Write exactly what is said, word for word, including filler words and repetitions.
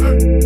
Hey!